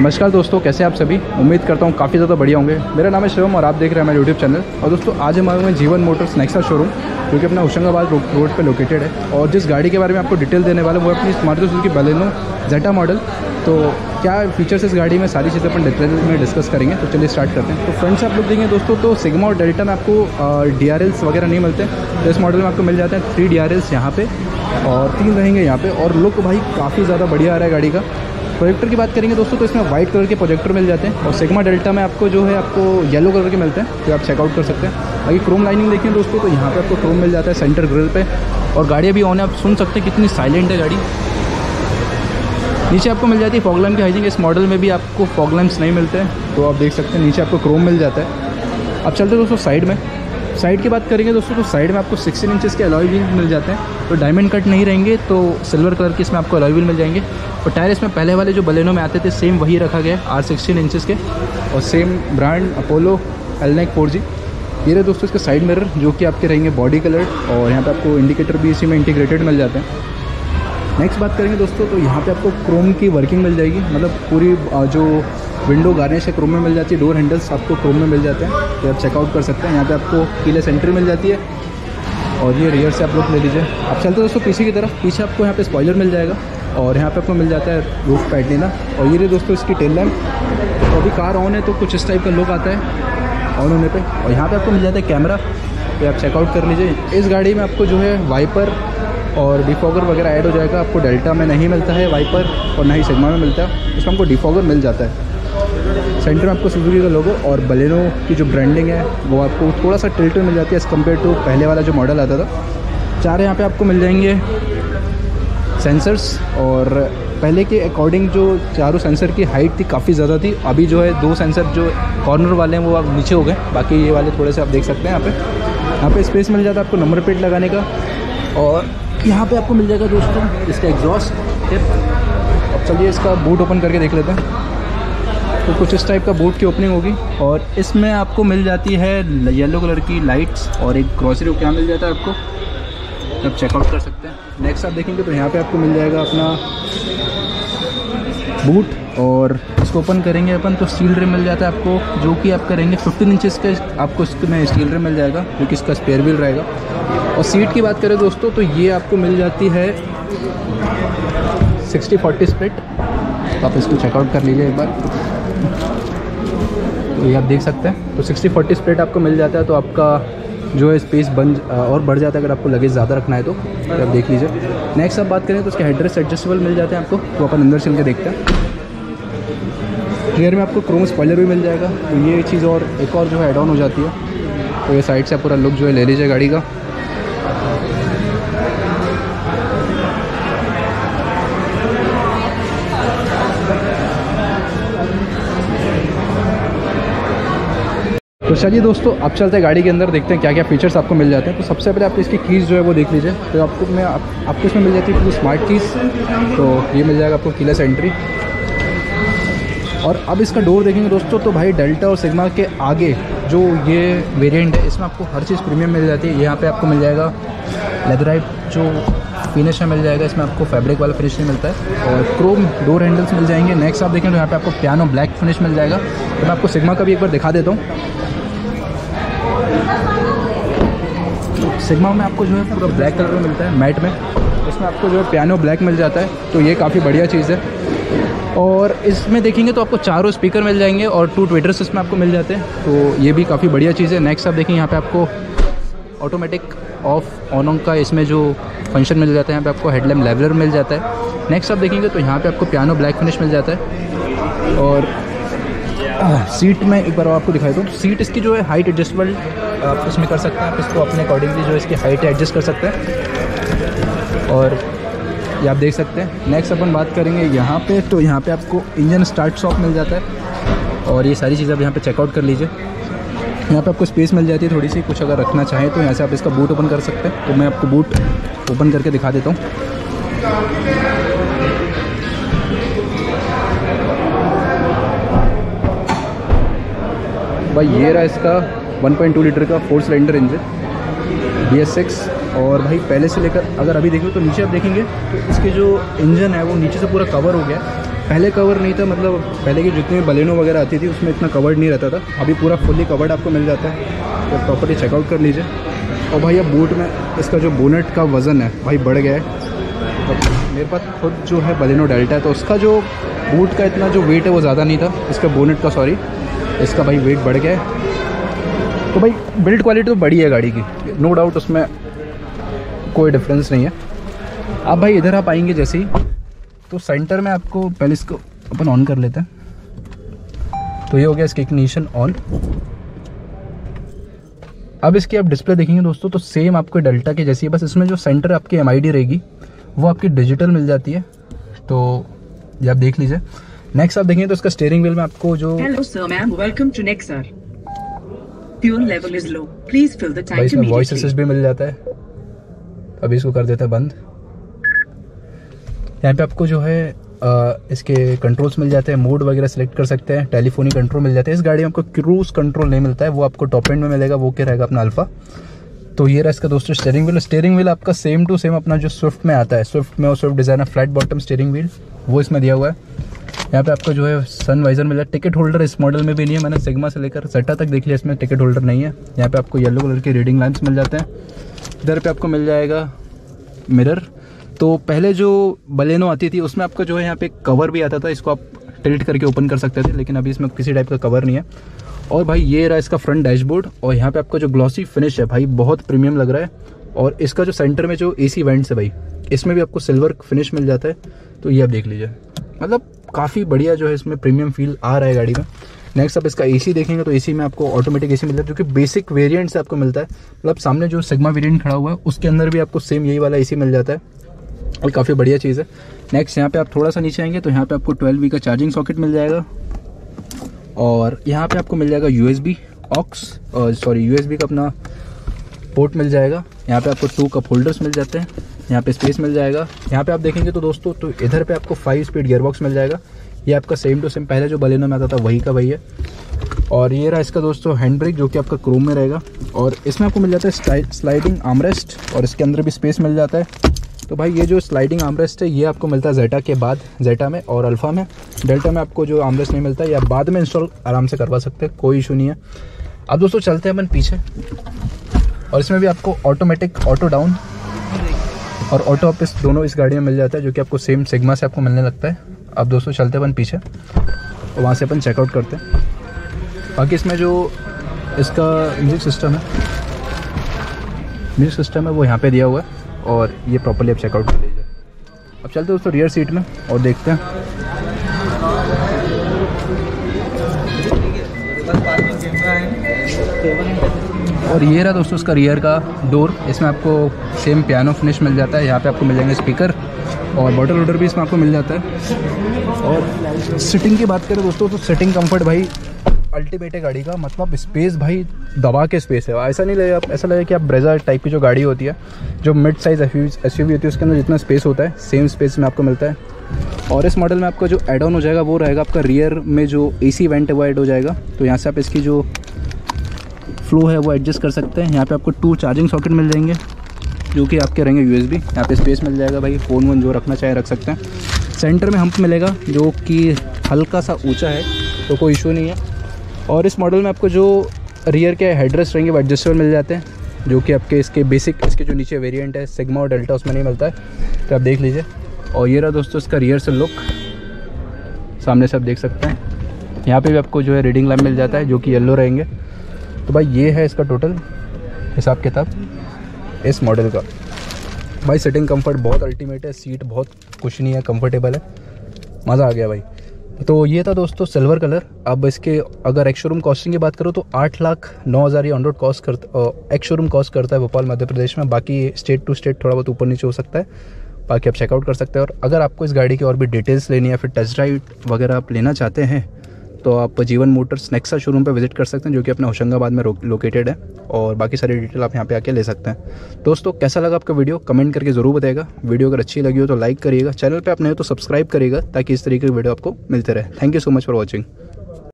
नमस्कार दोस्तों, कैसे आप सभी? उम्मीद करता हूँ काफ़ी ज़्यादा बढ़िया होंगे। मेरा नाम है शिवम और आप देख रहे हैं मेरा यूट्यूब चैनल। और दोस्तों आज हमारे में जीवन मोटर्स नेक्सा शोरूम जो कि अपना होशंगाबाद रोड पे लोकेटेड है, और जिस गाड़ी के बारे में आपको डिटेल देने वाला है वो अपनी Maruti Suzuki Baleno Zeta model. तो क्या फीचर्स इस गाड़ी में, सारी चीज़ें अपन डिटेल में डिस्कस करेंगे। तो चलिए स्टार्ट करते हैं। तो फ्रेंड्स आप लोग देखेंगे दोस्तों, तो सिग्मा और डेल्टा में आपको DRLs वगैरह नहीं मिलते, तो इस मॉडल में आपको मिल जाते हैं 3 DRLs यहाँ पे और 3 रहेंगे यहाँ पे। और लुक भाई काफ़ी ज़्यादा बढ़िया आ रहा है गाड़ी का। प्रोजेक्टर की बात करेंगे दोस्तों, तो इसमें वाइट कलर के प्रोजेक्टर मिल जाते हैं और सिग्मा डेल्टा में आपको जो है आपको येलो कलर के मिलते हैं, तो आप चेकआउट कर सकते हैं। बाकी क्रोम लाइनिंग देखिए दोस्तों, तो यहाँ पे आपको क्रोम मिल जाता है सेंटर ग्रिल पे। और गाड़ी भी ऑन है, आप सुन सकते हैं कितनी साइलेंट है गाड़ी। नीचे आपको मिल जाती है फॉग लैम्प की हाइजिंग। इस मॉडल में भी आपको फॉग लैम्प्स नहीं मिलते हैं, तो आप देख सकते हैं नीचे आपको क्रोम मिल जाता है। अब चलते हैं दोस्तों साइड में। साइड की बात करेंगे दोस्तों, तो साइड में आपको 16 इंचेस के अलॉय व्हील मिल जाते हैं, तो डायमंड कट नहीं रहेंगे, तो सिल्वर कलर के इसमें आपको अलॉय व्हील मिल जाएंगे। और टायर इसमें पहले वाले जो बलेनो में आते थे सेम वही रखा गया है, R16 इंचेस के, और सेम ब्रांड अपोलो L4G। ये रहे दोस्तों इसके साइड मिरर जो कि आपके रहेंगे बॉडी कलर, और यहाँ पर आपको इंडिकेटर भी इसी में इंटीग्रेटेड मिल जाते हैं। नेक्स्ट बात करेंगे दोस्तों, तो यहाँ पर आपको क्रोम की वर्किंग मिल जाएगी, मतलब पूरी जो विंडो गार्निश है क्रोम में मिल जाती है, डोर हैंडल्स आपको क्रोम में मिल जाते हैं, तो आप चेकआउट कर सकते हैं। यहाँ पे आपको कीलेस एंट्री मिल जाती है, और ये रियर से आप लोग ले लीजिए। आप चलते हैं दोस्तों पीछे की तरफ। पीछे आपको यहाँ पे स्पॉइलर मिल जाएगा, और यहाँ पे आपको मिल जाता है रूफ पैड लेना। और ये रही दोस्तों इसकी टेल लैम्प। तो अभी कार ऑन है तो कुछ इस टाइप का लुक आता है ऑन होने पर। और यहाँ पर आपको मिल जाता है कैमरा, तो आप चेकआउट कर लीजिए। इस गाड़ी में आपको जो है वाइपर और डिफॉगर वगैरह ऐड हो जाएगा। आपको डेल्टा में नहीं मिलता है वाइपर और ना ही सिग्मा में मिलता है, इसमें हमको डिफॉगर मिल जाता है। सेंटर में आपको सुजुकी का लोगो और बलेनो की जो ब्रांडिंग है वो आपको थोड़ा सा टिल्ट मिल जाती है एज़ कम्पेयर टू पहले वाला जो मॉडल आता था। 4 यहाँ पे आपको मिल जाएंगे सेंसर्स, और पहले के अकॉर्डिंग जो 4 सेंसर की हाइट थी काफ़ी ज़्यादा थी, अभी जो है 2 सेंसर जो कॉर्नर वाले हैं वो आप नीचे हो गए, बाकी ये वाले थोड़े से आप देख सकते हैं। यहाँ पर स्पेस मिल जाता है आपको नंबर प्लेट लगाने का। और यहाँ पर आपको मिल जाएगा दोस्तों इसका एग्जॉस्ट। अब चलिए इसका बूट ओपन करके देख लेते हैं। तो कुछ इस टाइप का बूट की ओपनिंग होगी, और इसमें आपको मिल जाती है येलो कलर की लाइट्स और एक ग्रोसरी क्या मिल जाता है आपको, तो आप चेकआउट कर सकते हैं। नेक्स्ट आप देखेंगे तो यहाँ पे आपको मिल जाएगा अपना बूट, और इसको ओपन करेंगे अपन तो स्टील रिम मिल जाता है आपको, जो कि आप करेंगे 15 इंचेस के आपको इसमें स्टील रिम मिल जाएगा, जो कि इसका स्पेयर व्हील रहेगा। और सीट की बात करें दोस्तों, तो ये आपको मिल जाती है 60-40 स्प्लिट, तो आप इसको चेकआउट कर लीजिए एक बार। तो ये आप देख सकते हैं, तो 60-40 स्प्लिट आपको मिल जाता है, तो आपका जो है स्पेस बन और बढ़ जाता है अगर आपको लगेज ज़्यादा रखना है तो आप देख लीजिए। नेक्स्ट आप बात करें तो उसके हेडरेस्ट एडजस्टेबल मिल जाते हैं आपको, तो अपन अंदर चल के देखते हैं। रियर में आपको क्रोम स्पॉइलर भी मिल जाएगा, तो ये चीज़ और एक और जो है एड ऑन हो जाती है। तो ये साइड से पूरा लुक जो है ले लीजिए गाड़ी का। तो चलिए दोस्तों अब चलते हैं गाड़ी के अंदर, देखते हैं क्या क्या फीचर्स आपको मिल जाते हैं। तो सबसे पहले आप इसकी कीज़ जो है वो देख लीजिए, तो आपको इसमें मिल जाती है पूरी स्मार्ट कीज़, तो ये मिल जाएगा आपको कीलेस एंट्री। और अब इसका डोर देखेंगे दोस्तों, तो भाई डेल्टा और सिग्मा के आगे जो ये वेरिएंट है इसमें आपको हर चीज़ प्रीमियम मिल जाती है। यहाँ पर आपको मिल जाएगा लेदराइट जो फिनिश है मिल जाएगा, इसमें आपको फैब्रिक वाला फिनिश नहीं मिलता है, और क्रोम डोर हैंडल्स मिल जाएंगे। नेक्स्ट आप देखेंगे तो यहाँ पर आपको पियानो ब्लैक फिनिश मिल जाएगा, तो मैं आपको सिग्मा का भी एक बार दिखा देता हूँ। सिग्मा में आपको जो है पूरा ब्लैक कलर में मिलता है मैट में, इसमें आपको जो है पियानो ब्लैक मिल जाता है, तो ये काफ़ी बढ़िया चीज़ है। और इसमें देखेंगे तो आपको 4 स्पीकर मिल जाएंगे और 2 ट्विटर्स इसमें आपको मिल जाते हैं, तो ये भी काफ़ी बढ़िया चीज़ है। नेक्स्ट आप देखेंगे यहाँ पे आपको ऑटोमेटिक ऑफ ऑन का इसमें जो फंक्शन मिल जाता है, यहाँ पर आपको हेडलैम्प लेवलर मिल जाता है। नेक्स्ट आप देखेंगे तो यहाँ पर आपको पियानो ब्लैक फिनिश मिल जाता है। और सीट में एक बार आपको दिखाई दूँ, सीट इसकी जो है हाइट एडजस्टमेंट आप इसमें कर सकते हैं, आप इसको अपने अकॉर्डिंगली जो इसकी हाइट है एडजस्ट कर सकते हैं, और ये आप देख सकते हैं। नेक्स्ट अपन बात करेंगे यहाँ पे, तो यहाँ पे आपको इंजन स्टार्ट स्टॉप मिल जाता है, और ये सारी चीज़ें आप यहाँ पे चेकआउट कर लीजिए। यहाँ पे आपको स्पेस मिल जाती है थोड़ी सी, कुछ अगर रखना चाहें तो यहाँ से आप इसका बूट ओपन कर सकते हैं, तो मैं आपको बूट ओपन करके दिखा देता हूँ। भाई ये रहा इसका 1.2 लीटर का 4 सिलेंडर इंजन BS6, और भाई पहले से लेकर अगर अभी देखें तो नीचे आप देखेंगे तो इसके जो इंजन है वो नीचे से पूरा कवर हो गया है, पहले कवर नहीं था, मतलब पहले की जितनी बलेनो वगैरह आती थी उसमें इतना कवर्ड नहीं रहता था, अभी पूरा फुली कवर्ड आपको मिल जाता है। तो प्रॉपर्ली चेकआउट कर लीजिए। और भाई अब बूट में इसका जो बोनेट का वज़न है भाई बढ़ गया है। तो मेरे पास खुद जो है बलेनो डेल्टा है, तो उसका जो बूट का इतना जो वेट है वो ज़्यादा नहीं था, इसका बोनेट का, सॉरी इसका भाई वेट बढ़ गया है। तो भाई बिल्ड क्वालिटी तो बड़ी है गाड़ी की, नो डाउट, उसमें कोई डिफरेंस नहीं है। अब भाई इधर आप आएंगे जैसे ही तो सेंटर में आपको, पहले इसको अपन ऑन कर लेते हैं। तो ये हो गया इसकी इग्निशन ऑन। अब इसकी आप डिस्प्ले देखेंगे दोस्तों तो सेम आपको डेल्टा के जैसी है, बस इसमें जो सेंटर आपकी MID रहेगी वो आपकी डिजिटल मिल जाती है। तो ये आप देख लीजिए। नेक्स्ट आप देखेंगे तो इसका स्टीयरिंग व्हील में आपको जो वॉइस असिस्ट भी मिल जाता है। अभी इसको कर देते हैं बंद। यहाँ पे आपको जो है इसके कंट्रोल्स मिल जाते हैं, मोड वगैरह सिलेक्ट कर सकते हैं, टेलीफोनी कंट्रोल मिल जाता है। इस गाड़ी में आपको क्रूज कंट्रोल नहीं मिलता है, वो आपको टॉप एंड में मिलेगा, वो क्या रहेगा अपना अल्फा। तो ये रहा इसका दोस्तों स्टीयरिंग व्हील। स्टीयरिंग व्हील आपका सेम टू सेम अपना जो स्विफ्ट में आता है, स्विफ्ट में और Swift designer flat bottom steering wheel वो इसमें दिया हुआ है। यहाँ पे आपको जो है सन वाइजर मिला। टिकट होल्डर इस मॉडल में भी नहीं है, मैंने सिग्मा से लेकर जेटा तक देख लिया, इसमें टिकट होल्डर नहीं है। यहाँ पे आपको येलो कलर के रीडिंग लैंप्स मिल जाते हैं। इधर पे आपको मिल जाएगा मिरर। तो पहले जो बलेनो आती थी उसमें आपका जो है यहाँ पे कवर भी आता था, इसको आप टिल्ट करके ओपन कर सकते थे, लेकिन अभी इसमें किसी टाइप का कवर नहीं है। और भाई ये रहा इसका फ्रंट डैशबोर्ड। और यहाँ पे आपका जो ग्लॉसी फिनिश है भाई बहुत प्रीमियम लग रहा है। और इसका जो सेंटर में जो AC वेंट्स है भाई इसमें भी आपको सिल्वर फिनिश मिल जाता है। तो ये आप देख लीजिए, मतलब काफ़ी बढ़िया जो है इसमें प्रीमियम फील आ रहा है गाड़ी में। नेक्स्ट आप इसका AC देखेंगे तो AC में आपको ऑटोमेटिक AC मिलता है, जो कि बेसिक वेरिएंट से आपको मिलता है। मतलब सामने जो सिग्मा वेरिएंट खड़ा हुआ है उसके अंदर भी आपको सेम यही वाला AC मिल जाता है और काफ़ी बढ़िया चीज़ है। नेक्स्ट यहाँ पे आप थोड़ा सा नीचे आएंगे तो यहाँ पे आपको 12V का चार्जिंग सॉकेट मिल जाएगा। और यहाँ पे आपको मिल जाएगा USB का अपना पोर्ट मिल जाएगा। यहाँ पे आपको 2 कप होल्डर्स मिल जाते हैं, यहाँ पे स्पेस मिल जाएगा। यहाँ पे आप देखेंगे तो दोस्तों तो इधर पे आपको 5 स्पीड गियरबॉक्स मिल जाएगा। ये आपका सेम टू सेम पहले जो बलेनो में आता था वही का वही है। और ये रहा इसका दोस्तों हैंड ब्रेक जो कि आपका क्रोम में रहेगा। और इसमें आपको मिल जाता है स्लाइडिंग आर्मरेस्ट और इसके अंदर भी स्पेस मिल जाता है। तो भाई ये जो स्लाइडिंग आर्मरेस्ट है ये आपको मिलता है जेटा के बाद, जेटा में और अल्फा में। डेल्टा में आपको जो आर्मरेस्ट नहीं मिलता, ये आप बाद में इंस्टॉल आराम से करवा सकते हैं, कोई इशू नहीं है। अब दोस्तों चलते हैं अपन पीछे। और इसमें भी आपको ऑटोमेटिक ऑटो डाउन और ऑटो अप इस दोनों इस गाड़ी में मिल जाता है, जो कि आपको सेम सिग्मा से आपको मिलने लगता है। अब दोस्तों चलते हैं अपन पीछे और वहाँ से अपन चेकआउट करते हैं। बाकी इसमें जो इसका म्यूजिक सिस्टम है वो यहाँ पर दिया हुआ है और ये प्रॉपर्ली आप चेकआउट कर लीजिए। अब चलते हैं दोस्तों रियर सीट में और देखते हैं। और ये रहा दोस्तों उसका रियर का डोर। इसमें आपको सेम पियानो फिनिश मिल जाता है। यहाँ पे आपको मिल जाएंगे स्पीकर और बॉटल होल्डर भी इसमें आपको मिल जाता है। और सिटिंग की बात करें दोस्तों तो सिटिंग कंफर्ट भाई अल्टीमेट है गाड़ी का। मतलब स्पेस भाई दबा के स्पेस है, ऐसा नहीं लगे, ऐसा लगे कि आप ब्रेजा टाइप की जो गाड़ी होती है, जो मिड साइज़ SUV होती है, उसके अंदर जितना स्पेस होता है सेम स्पेस में आपको मिलता है। और इस मॉडल में आपका जो एड ऑन हो जाएगा वो रहेगा आपका रियर में जो AC वेंट है वो ऐड हो जाएगा। तो यहाँ से आप इसकी जो फ्लो है वो एडजस्ट कर सकते हैं। यहाँ पर आपको 2 चार्जिंग सॉकेट मिल जाएंगे जो कि आपके रहेंगे USB। यहाँ पर स्पेस मिल जाएगा भाई, फ़ोन जो रखना चाहे रख सकते हैं। सेंटर में हम्प मिलेगा जो कि हल्का सा ऊँचा है, तो कोई इशू नहीं है। और इस मॉडल में आपको जो रियर के हेडरेस्ट रहेंगे वो एडजस्टेबल मिल जाते हैं, जो कि आपके इसके बेसिक इसके जो नीचे वेरिएंट है सिग्मा और डेल्टा उसमें नहीं मिलता है। तो आप देख लीजिए। और ये रहा दोस्तों इसका रियर से लुक, सामने से आप देख सकते हैं। यहाँ पे भी आपको जो है रीडिंग लैंप मिल जाता है जो कि येलो रहेंगे। तो भाई ये है इसका टोटल हिसाब किताब इस मॉडल का। भाई सिटिंग कम्फर्ट बहुत अल्टीमेट है, सीट बहुत कुशनी है, कम्फर्टेबल है, मज़ा आ गया भाई। तो ये था दोस्तों सिल्वर कलर। अब इसके अगर एक्स-शोरूम कॉस्टिंग की बात करो तो 8,09,000 ये ऑन रोड कॉस्ट करता, एक्स-शोरूम कॉस्ट करता है भोपाल मध्य प्रदेश में। बाकी स्टेट टू स्टेट थोड़ा बहुत ऊपर नीचे हो सकता है, बाकी आप चेकआउट कर सकते हैं। और अगर आपको इस गाड़ी की और भी डिटेल्स लेनी है, फिर टेस्ट ड्राइव वगैरह आप लेना चाहते हैं, तो आप जीवन मोटर्स नेक्सा शोरूम पर विजिट कर सकते हैं, जो कि अपने होशंगाबाद में लोकेटेड है। और बाकी सारी डिटेल आप यहाँ पे आके ले सकते हैं। दोस्तों कैसा लगा आपका वीडियो कमेंट करके ज़रूर बताइएगा। वीडियो अगर अच्छी लगी हो तो लाइक करिएगा, चैनल पे आप नए हो तो सब्सक्राइब करिएगा, ताकि इस तरीके की वीडियो आपको मिलते रहे। Thank you so much for watching.